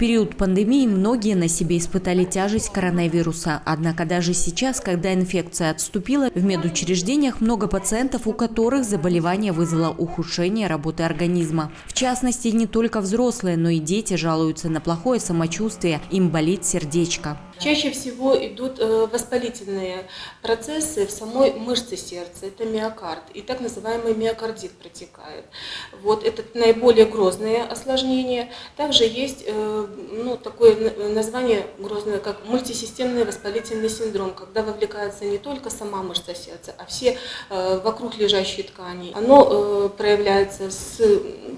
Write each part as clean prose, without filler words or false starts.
период пандемии многие на себе испытали тяжесть коронавируса. Однако даже сейчас, когда инфекция отступила, в медучреждениях много пациентов, у которых заболевание вызвало ухудшение работы организма. В частности, не только взрослые, но и дети жалуются на плохое самочувствие, им болит сердечко. Чаще всего идут воспалительные процессы в самой мышце сердца, это миокард, и так называемый миокардит протекает. Вот это наиболее грозные осложнения. Также есть такое название грозное, как мультисистемный воспалительный синдром, когда вовлекается не только сама мышца сердца, а все вокруг лежащие ткани. Оно проявляется с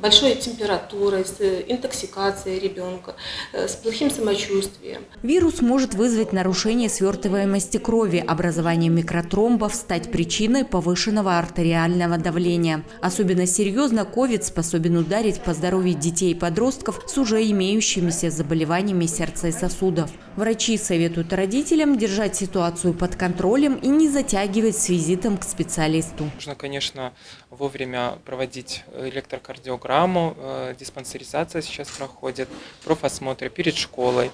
большой температурой, с интоксикацией ребенка, с плохим самочувствием. Вирус может вызвать нарушение свертываемости крови, образование микротромбов, стать причиной повышенного артериального давления. Особенно серьезно ковид способен ударить по здоровью детей и подростков с уже имеющимися заболеваниями сердца и сосудов. Врачи советуют родителям держать ситуацию под контролем и не затягивать с визитом к специалисту. Нужно, конечно, вовремя проводить электрокардиограмму, диспансеризация сейчас проходит, профосмотры перед школой.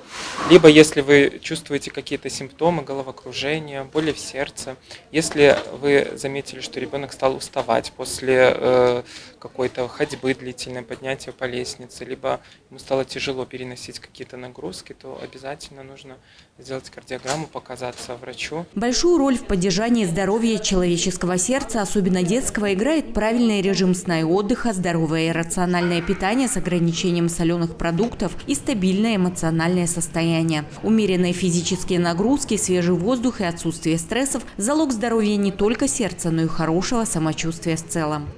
Либо если вы чувствуете какие-то симптомы, головокружение, боли в сердце. Если вы заметили, что ребенок стал уставать после какой-то ходьбы длительной, поднятия по лестнице, либо ему стало тяжело переносить какие-то нагрузки, то обязательно нужно сделать кардиограмму, показаться врачу. Большую роль в поддержании здоровья человеческого сердца, особенно детского, играет правильный режим сна и отдыха, здоровое и рациональное питание с ограничением соленых продуктов и стабильное эмоциональное состояние. Умеренное физические нагрузки, свежий воздух и отсутствие стрессов – залог здоровья не только сердца, но и хорошего самочувствия в целом.